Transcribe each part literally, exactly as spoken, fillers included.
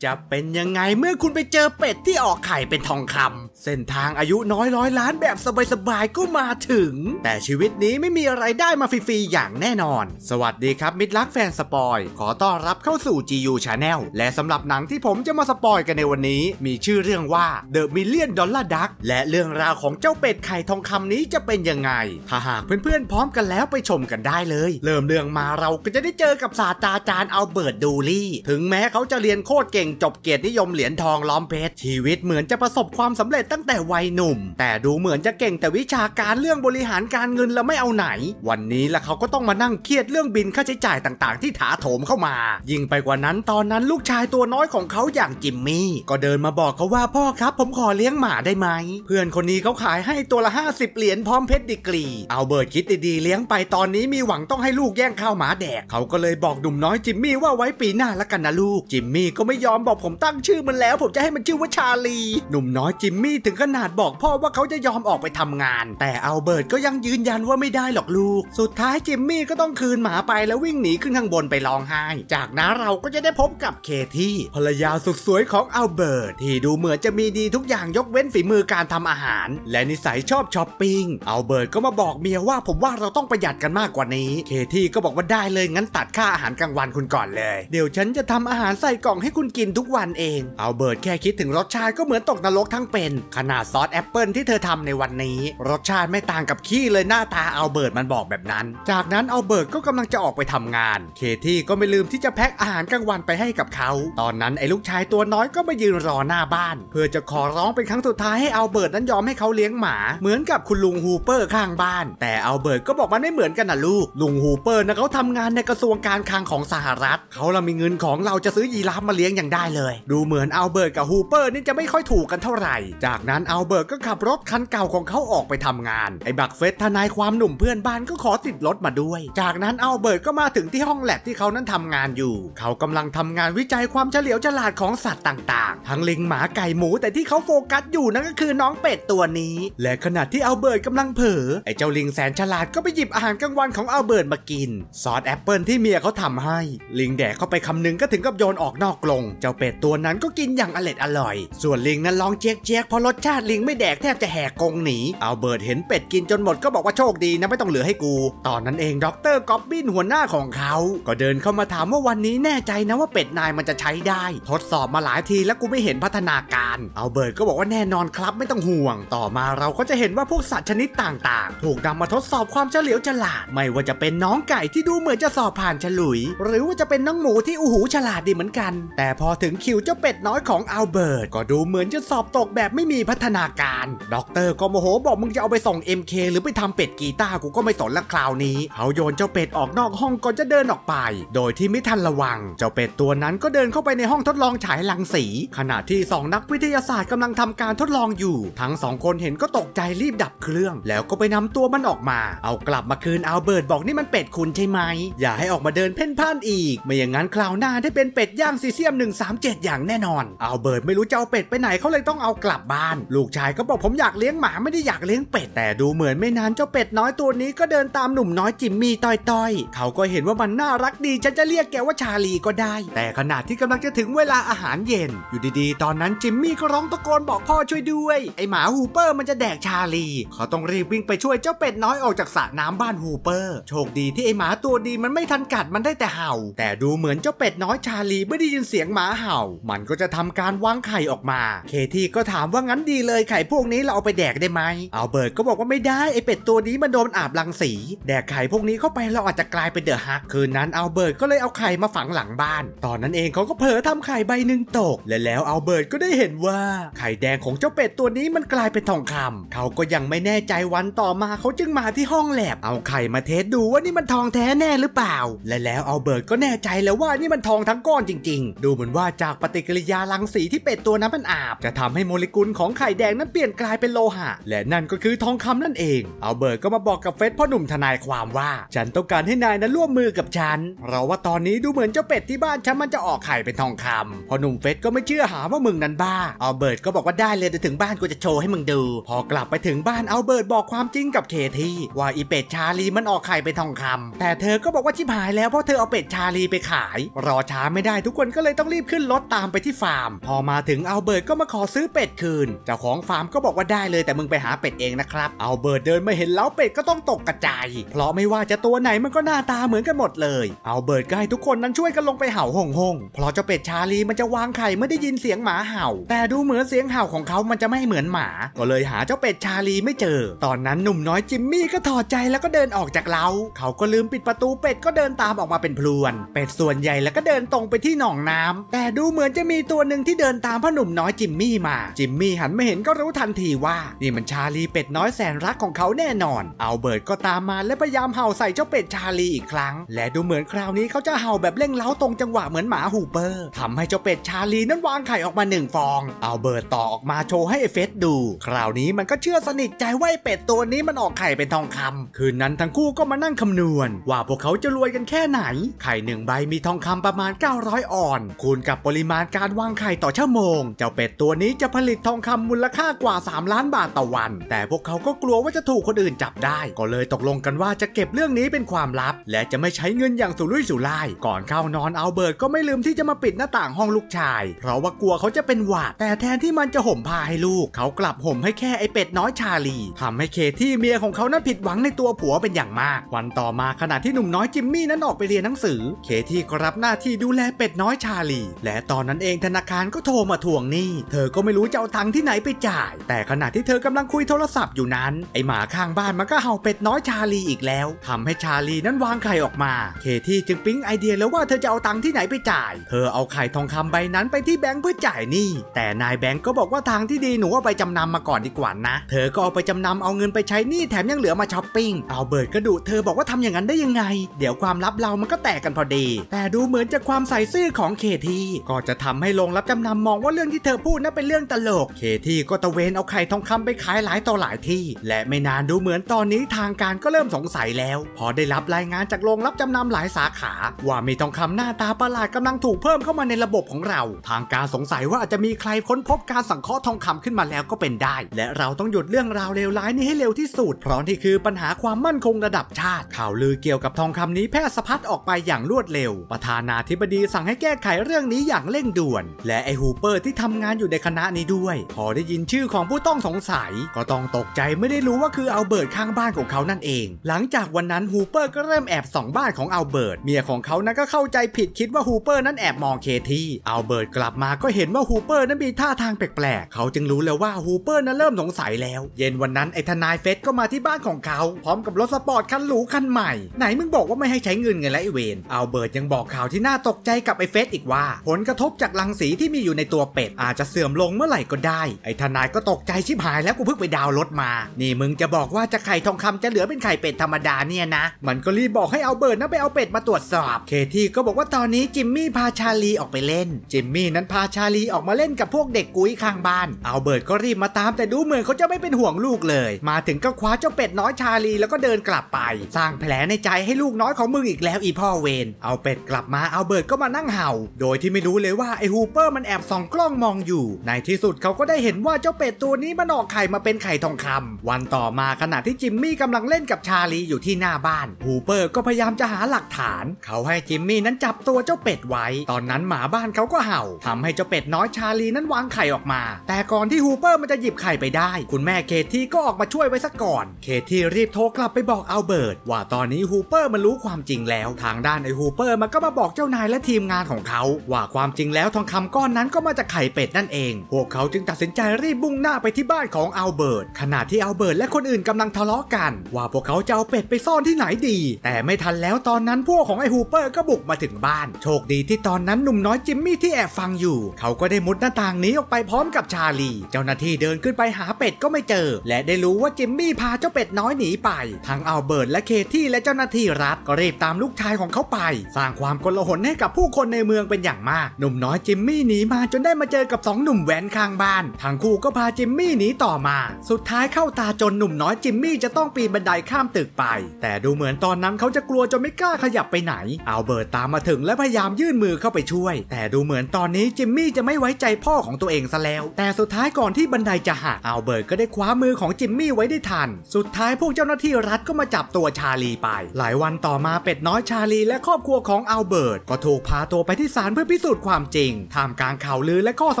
จะเป็นยังไงเมื่อคุณไปเจอเป็ดที่ออกไข่เป็นทองคำเส้นทางอายุน้อยร้อยล้านแบบสบายๆก็มาถึงแต่ชีวิตนี้ไม่มีอะไรได้มาฟรีๆอย่างแน่นอนสวัสดีครับมิตรรักแฟนสปอยขอต้อนรับเข้าสู่ จี ยู Channel และสำหรับหนังที่ผมจะมาสปอยกันในวันนี้มีชื่อเรื่องว่า The Million Dollar Duck และเรื่องราวของเจ้าเป็ดไข่ทองคำนี้จะเป็นยังไงถ้าหากเพื่อนๆพร้อมกันแล้วไปชมกันได้เลยเริ่มเรื่องมาเราก็จะได้เจอกับศาสตราจารย์อัลเบิร์ตดูลี่ถึงแม้เขาจะเรียนโคตรเก่งจบเกียรตินิยมเหรียญทองล้อมเพชรชีวิตเหมือนจะประสบความสำเร็จตั้งแต่วัยหนุ่มแต่ดูเหมือนจะเก่งแต่วิชาการเรื่องบริหารการเงินแล้วไม่เอาไหนวันนี้ละเขาก็ต้องมานั่งเครียดเรื่องบินค่าใช้จ่ายต่างๆที่ถาโถมเข้ามายิ่งไปกว่านั้นตอนนั้นลูกชายตัวน้อยของเขาอย่างจิมมี่ก็เดินมาบอกเขาว่าพ่อครับผมขอเลี้ยงหมาได้ไหมเพื่อนคนนี้เขาขายให้ตัวละห้าสิบเหรียญพร้อมเพชรดีกรีเอาเบิร์ดคิดดีๆเลี้ยงไปตอนนี้มีหวังต้องให้ลูกแย่งข้าวหมาแดกเขาก็เลยบอกหนุ่มน้อยจิมมี่ว่าไว้ปีหน้าละกันนะลูกจิมมี่ก็ไม่ยอมบอกผมตั้งชื่อมันแล้วผมจะให้มันชื่อว่าชาลีหนุ่มน้อยจิมมี่ถึงขนาดบอกพ่อว่าเขาจะยอมออกไปทำงานแต่อัลเบิร์ตก็ยังยืนยันว่าไม่ได้หรอกลูกสุดท้ายจิมมี่ก็ต้องคืนหมาไปแล้ววิ่งหนีขึ้นข้างบนไปร้องไห้จากนั้นเราก็จะได้พบกับเคที่ภรรยาสุดสวยของอัลเบิร์ตที่ดูเหมือนจะมีดีทุกอย่างยกเว้นฝีมือการทำอาหารและนิสัยชอบช้อปปิ้งอัลเบิร์ตก็มาบอกเมียว่าผมว่าเราต้องประหยัดกันมากกว่านี้เคที่ก็บอกว่าได้เลยงั้นตัดค่าอาหารกลางวันคุณก่อนเลยเดี๋ยวฉันจะทำอาหารใส่กล่องให้คุณกินทุกวันเองอัลเบิร์ตแค่คิดถึงรสชาติก็เหมือนตกนรกทั้งเป็นขนาดซอสแอปเปิลที่เธอทำในวันนี้รสชาติไม่ต่างกับขี้เลยหน้าตาอัลเบิร์ตมันบอกแบบนั้นจากนั้นอัลเบิร์ตก็กำลังจะออกไปทำงานเคที่ก็ไม่ลืมที่จะแพ็คอาหารกลางวันไปให้กับเขาตอนนั้นไอ้ลูกชายตัวน้อยก็มายืนรอหน้าบ้านเพื่อจะขอร้องเป็นครั้งสุดท้ายให้อัลเบิร์ตนั้นยอมให้เขาเลี้ยงหมาเหมือนกับคุณลุงฮูเปอร์ข้างบ้านแต่อัลเบิร์ตก็บอกมันไม่เหมือนกันนะลูกลุงฮูเปอร์นะเขาทำงานในกระทรวงการคลังของสหรัฐเขาเรามีเงินของเราจะซื้อยีราฟมาเลี้ยงอย่างได้เลยดูเหมือนอัลเบิร์ตกับฮูเปอร์นี่จะไม่ค่อยถูกกันเท่าไหร่จากนั้นอัลเบิร์ตก็ขับรถคันเก่าของเขาออกไปทำงานไอ้บักเฟสทนายความหนุ่มเพื่อนบ้านก็ขอติดรถมาด้วยจากนั้นอัลเบิร์ตก็มาถึงที่ห้องแลบที่เขานั้นทำงานอยู่เขากำลังทำงานวิจัยความเฉลียวฉลาดของสัตว์ต่างๆทั้งลิงหมาไก่หมูแต่ที่เขาโฟกัสอยู่นั่นก็คือน้องเป็ดตัวนี้และขณะที่อัลเบิร์ตกำลังเผลอไอ้เจ้าลิงแสนฉลาดก็ไปหยิบอาหารกลางวันของอัลเบิร์ตมากินซอสแอปเปิลที่เมียเขาทำให้ลิงแดกเข้าไปคำนึงก็ถึงกับโยนออกนอกกรงเจ้าเป็ดตัวนั้นก็กินอย่างอเล็ดอร่อยส่วนลิงนั้นร้องเจ๊กเจ๊กเพราะรสชาติลิงไม่แดกแทบจะแหกกรงหนีอัลเบิร์ตเห็นเป็ดกินจนหมดก็บอกว่าโชคดีนะไม่ต้องเหลือให้กูตอนนั้นเองดอกเตอร์กอบบินหัวหน้าของเขาก็เดินเข้ามาถามว่าวันนี้แน่ใจนะว่าเป็ดนายมันจะใช้ได้ทดสอบมาหลายทีแล้วกูไม่เห็นพัฒนาการอัลเบิร์ตก็บอกว่าแน่นอนครับไม่ต้องห่วงต่อมาเราก็จะเห็นว่าพวกสัตว์ชนิดต่างๆถูกนำมาทดสอบความเฉลียวฉลาดไม่ว่าจะเป็นน้องไก่ที่ดูเหมือนจะสอบผ่านฉลุยหรือว่าจะเป็นน้องหมูที่อู้หูฉลาดดีเหมือนกันแต่พอถึงคิวเจ้าเป็ดน้อยของอัลเบิร์ตก็ดูเหมือนจะสอบตกแบบไม่มีพัฒนาการด็อกเตอร์ก็โมโหบอกมึงจะเอาไปส่ง เอ็ม เค หรือไปทำเป็ดกีตาร์กูก็ไม่สนละคราวนี้เขาโยนเจ้าเป็ดออกนอกห้องก่อนจะเดินออกไปโดยที่ไม่ทันระวังเจ้าเป็ดตัวนั้นก็เดินเข้าไปในห้องทดลองฉายรังสีขณะที่สองนักวิทยาศาสตร์กำลังทำการทดลองอยู่ทั้งสองคนเห็นก็ตกใจรีบดับเครื่องแล้วก็ไปนำตัวมันออกมาเอากลับมาคืนอัลเบิร์ตบอกนี่มันเป็ดคุณใช่ไหมอย่าให้ออกมาเดินเพ่นพ่านอีกไม่อย่างนั้นคราวหน้าได้เป็นเป็ดย่างซีเซียมหนึ่งสามเจ็ดอย่างแน่นอนอัลเบิร์ตไม่รู้จะเอาเป็ดไปไหนเขาเลยต้องเอากลับบ้านลูกชายก็บอกผมอยากเลี้ยงหมาไม่ได้อยากเลี้ยงเป็ดแต่ดูเหมือนไม่นานเจ้าเป็ดน้อยตัวนี้ก็เดินตามหนุ่มน้อยจิมมี่ต้อยๆเขาก็เห็นว่ามันน่ารักดีฉันจะเรียกแกว่าชาลีก็ได้แต่ขณะที่กำลังจะถึงเวลาอาหารเย็นอยู่ดีๆตอนนั้นจิมมี่ก็ร้องตะโกนบอกพ่อช่วยด้วยไอหมาฮูเปอร์มันจะแดกชาลีเขาต้องรีบวิ่งไปช่วยเจ้าเป็ดน้อยออกจากสระน้ำบ้านฮูเปอร์โชคดีที่ไอหมาตัวดีมันไม่ทันกัดมันได้แต่เห่าแต่ดูเหมือนเจ้าเป็ดน้อยชาลีไม่ได้ยินเสียงหมาเห่ามันก็จะทำการวางไข่ออกมาเคที่ก็ถามว่างั้นดีเลยไข่พวกนี้เราเอาไปแดกได้ไหมอัลเบิร์ตก็บอกว่าไม่ได้ไอเป็ดตัวนี้มันโดนอาบรังสีแดกไข่พวกนี้เข้าไปเราอาจจะกลายเป็นเดอะฮักคืนนั้นอัลเบิร์ตก็เลยเอาไข่มาฝังหลังบ้านตอนนั้นเองเขาก็เผลอทำไข่ใบหนึ่งตกและแล้วอัลเบิร์ตก็ได้เห็นว่าไข่แดงของเจ้าเป็ดตัวนี้มันกลายเป็นทองคำเขาก็ยังไม่แน่ใจวันต่อมาเขาจึงมาที่ห้องแลบเอาไข่มาเทสดูว่านี่มันทองแท้แน่หรือเปล่าและแล้วอัลเบิร์ตก็แน่ใจแล้วว่านี่มันทองทั้งก้อนจริงๆดูเหมือนว่าจากปฏิกิริยารังสีที่เป็ดตัวนั้นมันอาบจะทำให้โมเลกุลของไข่แดงนั้นเปลี่ยนกลายเป็นโลหะและนั่นก็คือทองคำนั่นเองอัลเบิร์ตก็มาบอกกับเฟสพ่อหนุ่มทนายความว่าฉันต้องการให้นายนั้นร่วมมือกับฉันเราว่าตอนนี้ดูเหมือนเจ้าเป็ดที่บ้านฉันมันจะออกไข่เป็นทองคำพ่อหนุ่มเฟสก็ไม่เชื่อหาว่ามึงนั้นบ้าอัลเบิร์ตก็บอกว่าได้เลยเดี๋ยวถึงบ้านกูจะโชว์ให้มึงดูพอกลับไปถึงบ้านอัลเบิร์ตบอกความจริงกับเคที่ว่าอีเป็ดชาลีมันออกไข่เป็นทองคำแต่เธอก็บอกว่าชิบหายแล้วเพราะเธอเอาเป็ดชาลีไปขายรอช้าไม่ได้ทุกคนก็เลยต้องรีบ ขึ้นรถตามไปที่ฟาร์มพอมาถึงอัลเบิร์ตก็มาขอซื้อเป็ดคืนเจ้าของฟาร์มก็บอกว่าได้เลยแต่มึงไปหาเป็ดเองนะครับอัลเบิร์ตเดินมาเห็นเล้าเป็ดก็ต้องตกกระจายเพราะไม่ว่าจะตัวไหนมันก็หน้าตาเหมือนกันหมดเลยอัลเบิร์ตก็ให้ทุกคนนั้นช่วยกันลงไปเห่าห่งห่งเพราะเจ้าเป็ดชาลีมันจะวางไข่ไม่ได้ยินเสียงหมาเห่าแต่ดูเหมือนเสียงเห่าของเขามันจะไม่เหมือนหมาก็เลยหาเจ้าเป็ดชาลีไม่เจอตอนนั้นหนุ่มน้อยจิมมี่ก็ถอดใจแล้วก็เดินออกจากเล้าเขาก็ลืมปิดประตูเป็ดก็เดินตามออกมาเป็นพลวนเป็ดส่วนใหญ่แล้วก็เดินตรงไปที่หนองน้ำแต่ดูเหมือนจะมีตัวหนึ่งที่เดินตามพ่อหนุ่มน้อยจิมมี่มาจิมมี่หันมาเห็นก็รู้ทันทีว่านี่มันชาลีเป็ดน้อยแสนรักของเขาแน่นอนอัลเบิร์ตก็ตามมาและพยายามเห่าใส่เจ้าเป็ดชาลีอีกครั้งและดูเหมือนคราวนี้เขาจะเห่าแบบเร่งเร้าตรงจังหวะเหมือนหมาฮูเปอร์ทำให้เจ้าเป็ดชาลีนั้นวางไข่ออกมาหนึ่งฟองอัลเบิร์ตต่อออกมาโชว์ให้เอฟเฟสดูคราวนี้มันก็เชื่อสนิทใจว่าเป็ดตัวนี้มันออกไข่เป็นทองคำคืนนั้นทั้งคู่ก็มานั่งคำนวณว่าพวกเขาจะรวยกันแค่ไหนไข่หนึ่งใบมีทองคำประมาณเก้าร้อยออนคูณกับปริมาณการวางไข่ต่อชั่วโมงเจ้าเป็ดตัวนี้จะผลิตทองคำมูลค่ากว่าสามล้านบาทต่อวันแต่พวกเขาก็กลัวว่าจะถูกคนอื่นจับได้ก็เลยตกลงกันว่าจะเก็บเรื่องนี้เป็นความลับและจะไม่ใช้เงินอย่างสุรุ่ยสุร่ายก่อนเข้านอนอัลเบิร์ตก็ไม่ลืมที่จะมาปิดหน้าต่างห้องลูกชายเพราะว่ากลัวเขาจะเป็นหวัดแต่แทนที่มันจะห่มผ้าให้ลูกเขากลับห่มให้แค่ไอเป็ดน้อยชาลีทำให้เคที่เมียของเขานั้นผิดหวังในตัวผัวเป็นอย่างมากวันต่อมาขณะที่หนุ่มน้อยจิมมี่นั้นออกไปเรียนหนังสือเคที่ก็รับหน้าที่ดูแลเป็ดน้อยชาลีและตอนนั้นเองธนาคารก็โทรมาทวงหนี้เธอก็ไม่รู้จะเอาตังค์ที่ไหนไปจ่ายแต่ขณะที่เธอกำลังคุยโทรศัพท์อยู่นั้นไอหมาข้างบ้านมันก็เห่าเป็ดน้อยชาลีอีกแล้วทำให้ชาลีนั้นวางไข่ออกมาเคที่จึงปิ๊งไอเดียแล้วว่าเธอจะเอาตังค์ที่ไหนไปจ่ายเธอเอาไข่ทองคำใบนั้นไปที่แบงค์เพื่อจ่ายหนี้แต่นายแบงค์ก็บอกว่าทางที่ดีหนูเอาไปจำนำมาก่อนดีกว่านะเธอก็เอาไปจำนำเอาเงินไปใช้หนี้แถมยังเหลือมาช้อปปิ้งเอาเบิร์ดก็ดุเธอบอกว่าทำอย่างนั้นได้ยังไงเดี๋ยวความลับเรามันก็แตกกันพอดีแต่ดูเหมือนจะความใส่ซื่อของเคที่ก็จะทำให้ลงรับจำนำมองว่าเรื่องที่เธอพูดนั้นเป็นเรื่องตลกเคที่ก็ตะเวนเอาไข่ทองคำไปขายหลายต่อหลายที่และไม่นานดูเหมือนตอนนี้ทางการก็เริ่มสงสัยแล้วพอได้รับรายงานจากโรงรับจำนำหลายสาขาว่ามีทองคำหน้าตาประหลาดกำลังถูกเพิ่มเข้ามาในระบบของเราทางการสงสัยว่าอาจจะมีใครค้นพบการสังเคราะห์ทองคำขึ้นมาแล้วก็เป็นได้และเราต้องหยุดเรื่องราวเลวร้ายนี้ให้เร็วที่สุดเพราะนี่คือปัญหาความมั่นคงระดับชาติข่าวลือเกี่ยวกับทองคำนี้แพร่สะพัดออกไปอย่างรวดเร็วประธานาธิบดีสั่งให้แก้ไขเรื่องนี้อย่างเร่งด่วนและไอฮูเปอร์ที่ทำงานอยู่ในคณะนี้ด้วยพอได้ยินชื่อของผู้ต้องสงสัยก็ต้องตกใจไม่ได้รู้ว่าคืออัลเบิร์ตข้างบ้านของเขานั่นเองหลังจากวันนั้นฮูเปอร์ก็เริ่มแอบส่องบ้านของอัลเบิร์ตเมียของเขานั้นก็เข้าใจผิดคิดว่าฮูเปอร์นั้นแอบมองเคที่อัลเบิร์ตกลับมาก็เห็นว่าฮูเปอร์นั้นมีท่าทางแปลกๆเขาจึงรู้แล้วว่าฮูเปอร์นั้นเริ่มสงสัยแล้วเย็นวันนั้นไอทนายเฟสก็มาที่บ้านของเขาพร้อมกับรถสปอร์ตคันหรูคันใหม่ไหนมึงบอกว่าไม่ให้ใช้เงินไงและไอเวนอัลเบิร์ตยังบอกข่าวที่น่าตกใจกับไอเฟสอีกว่าผลกระทบจากรังสีที่มีอยู่ในตัวเป็ดอาจจะเสื่อมลงเมื่อไหร่ก็ได้ไอทนายก็ตกใจชิบหายแล้วกูเพิ่งไปดาวน์รถมานี่มึงจะบอกว่าจะไข่ทองคำจะเหลือเป็นไข่เป็ดธรรมดาเนี่ยนะมันก็รีบบอกให้อัลเบิร์ตนะไปเอาเป็ดมาตรวจสอบเคที่ก็บอกว่าตอนนี้จิมมี่พาชาลีออกไปเล่นจิมมี่นั้นพาชาลีออกมาเล่นกับพวกเด็กกุ้ยข้างบ้านอัลเบิร์ตก็รีบมาตามแต่ดูเหมือนเขาจะไม่เป็นห่วงลูกเลยมาถึงก็คว้าเจ้าเป็ดน้อยชาลีแล้วก็เดินกลับไปสร้างแผลในใจให้ลูกน้อยของมึงอีกแล้วอีพ่อเวนเอาเป็ดกลับมาอัลเบิร์ตก็มานั่งเห่าโดยที่ไม่รู้เลยว่าไอฮูเปอร์มันแอบส่องกล้องมองอยู่ในที่สุดเขาก็ได้เห็นว่าเจ้าเป็ดตัวนี้มันออกไข่มาเป็นไข่ทองคำวันต่อมาขณะที่จิมมี่กำลังเล่นกับชาลีอยู่ที่หน้าบ้านฮูเปอร์ก็พยายามจะหาหลักฐานเขาให้จิมมี่นั้นจับตัวเจ้าเป็ดไว้ตอนนั้นหมาบ้านเขาก็เห่าทำให้เจ้าเป็ดน้อยชาลีนั้นวางไข่ออกมาแต่ก่อนที่ฮูเปอร์มันจะหยิบไข่ไปได้คุณแม่เคที่ก็ออกมาช่วยไว้ซะก่อนเคที่รีบโทรกลับไปบอกอัลเบิร์ตว่าตอนนี้ฮูเปอร์มันรู้ความจริงแล้วทางด้านไอฮูเปอร์มันก็มาบอกเจ้านายและทีมงานของเขาว่าความจริงแล้วทองคำก้อนนั้นก็มาจากไข่เป็ดนั่นเองพวกเขาจึงตัดสินใจรีบบุ่งหน้าไปที่บ้านของอัลเบิร์ตขณะที่อัลเบิร์ตและคนอื่นกำลังทะเลาะกันว่าพวกเขาจะเอาเป็ดไปซ่อนที่ไหนดีแต่ไม่ทันแล้วตอนนั้นพวกของไอฮูเปอร์ก็บุกมาถึงบ้านโชคดีที่ตอนนั้นหนุ่มน้อยจิมมี่ที่แอบฟังอยู่เขาก็ได้มุดหน้าต่างนี้ออกไปพร้อมกับชาลีเจ้าหน้าที่เดินขึ้นไปหาเป็ดก็ไม่เจอและได้รู้ว่าจิมมี่พาเจ้าเป็ดน้อยหนีไปทั้งอัลเบิร์ตและเคที่และเจ้าหน้าที่รัฐก็รีบตามลูกชายของเขาไปสร้างความโกลาหลให้กับผู้คนในเมืองเป็นอย่างมากหนุ่มน้อยจิมมี่หนีมาจนได้มาเจอกับสองหนุ่มแว้นข้างบ้านทั้งคู่ก็พาจิมมี่หนีต่อมาสุดท้ายเข้าตาจนหนุ่มน้อยจิมมี่จะต้องปีนบันไดข้ามตึกไปแต่ดูเหมือนตอนนั้นเขาจะกลัวจนไม่กล้าขยับไปไหนอัลเบิร์ตตามมาถึงและพยายามยื่นมือเข้าไปช่วยแต่ดูเหมือนตอนนี้จิมมี่จะไม่ไว้ใจพ่อของตัวเองซะแล้วแต่สุดท้ายก่อนที่บันไดจะหักอัลเบิร์ตก็ได้คว้ามือของจิมมี่ไว้ได้ทันสุดท้ายพวกเจ้าหน้าที่รัฐก็มาจับตัวชาลีไปหลายวันต่อมาเป็ดน้อยชาลีและครอบครัวของอัลเบิร์ตก็ถูกพาตัวไปที่ศาลเพื่อพิ สูจน์ความจริงท่ามกลางข่าวลือและข้อส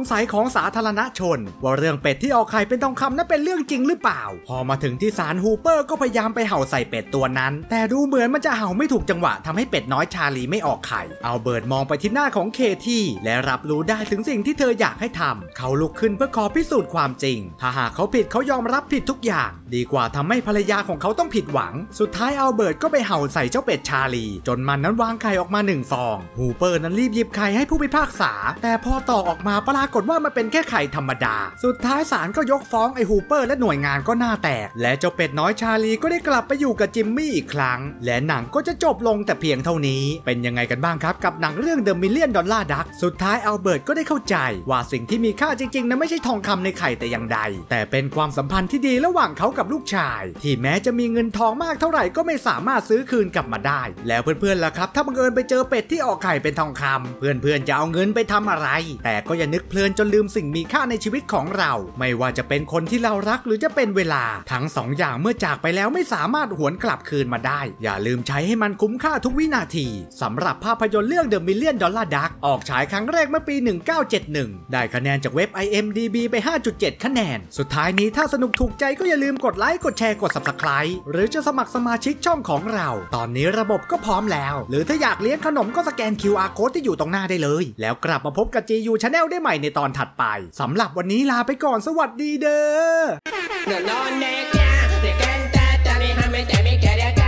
งสัยของสาธารณชนว่าเรื่องเป็ดที่ออกไข่เป็นทองคำนั้นเป็นเรื่องจริงหรือเปล่าพอมาถึงที่ศาลฮูเปอร์ก็พยายามไปเห่าใส่เป็ดตัวนั้นแต่ดูเหมือนมันจะเห่าไม่ถูกจังหวะทำให้เป็ดน้อยชาลีไม่ออกไข่เอาเบิร์ดมองไปที่หน้าของเคที่และรับรู้ได้ถึงสิ่งที่เธออยากให้ทำเขาลุกขึ้นเพื่อขอพิสูจน์ความจริงถ้าหากเขาผิดเขายอมรับผิดทุกอย่างดีกว่าทำให้ภรรยาของเขาต้องผิดหวังสุดท้ายเอาเบิร์ดก็ไปเห่าใส่เจ้าเป็ดชาลีจนมันนั้นวางไข่ออกมาหนึ่งฟองฮูเปอร์นั้นรีบหยิบไข่ให้ผู้พิพากษาแต่พอต่อออกมาปรากฏว่ามันเป็นแค่ไข่ธรรมดาสุดท้ายศาลก็ยกฟ้องไอ้ฮูเปอร์และหน่วยงานก็หน้าแตกและเจ้าเป็ดน้อยชาลีก็ได้กลับไปอยู่กับจิมมี่อีกครั้งและหนังก็จะจบลงแต่เพียงเท่านี้เป็นยังไงกันบ้างครับกับหนังเรื่อง The Million Dollar Duck สุดท้ายอัลเบิร์ตก็ได้เข้าใจว่าสิ่งที่มีค่าจริงๆนั้นไม่ใช่ทองคำในไข่แต่อย่างใดแต่เป็นความสัมพันธ์ที่ดีระหว่างเขากับลูกชายที่แม้จะมีเงินทองมากเท่าไหร่ก็ไม่สามารถซื้อคืนกลับมาได้แล้วเพื่อนๆล่ะครับถ้าบังเอิญไปเจอเป็ดที่ออกไข่เป็นทองคำเพื่อนๆจะเอาเงินไปทำอะไรแต่ก็อย่านึกเพลินจนลืมสิ่งมีค่าในชีวิตของเราไม่ว่าจะเป็นคนที่เรารักหรือจะเป็นเวลาทั้งสองอย่างเมื่อจากไปแล้วไม่สามารถหวนกลับคืนมาได้อย่าลืมใช้ให้มันคุ้มค่าทุกวินาทีสำหรับภาพยนตร์เรื่อง The Million Dollar Duck ออกฉายครั้งแรกเมื่อปี หนึ่งเก้าเจ็ดหนึ่ง ได้คะแนนจากเว็บ ไอ เอ็ม ดี บี ไป ห้าจุดเจ็ด คะแนนสุดท้ายนี้ถ้าสนุกถูกใจก็อย่าลืมกดไลค์กดแชร์กด ซับสไครบ์ หรือจะสมัครสมาชิกช่องของเราตอนนี้ระบบก็พร้อมแล้วหรือถ้าอยากเลี้ยงขนมก็สแกน คิว อาร์ Code ที่อยู่ตรงหน้าได้เลยแล้วกลับมาพบกับ จี ยู Channel ได้ใหม่ในตอนถัดไปสำหรับวันนี้ลาไปก่อนสวัสดีเด้อ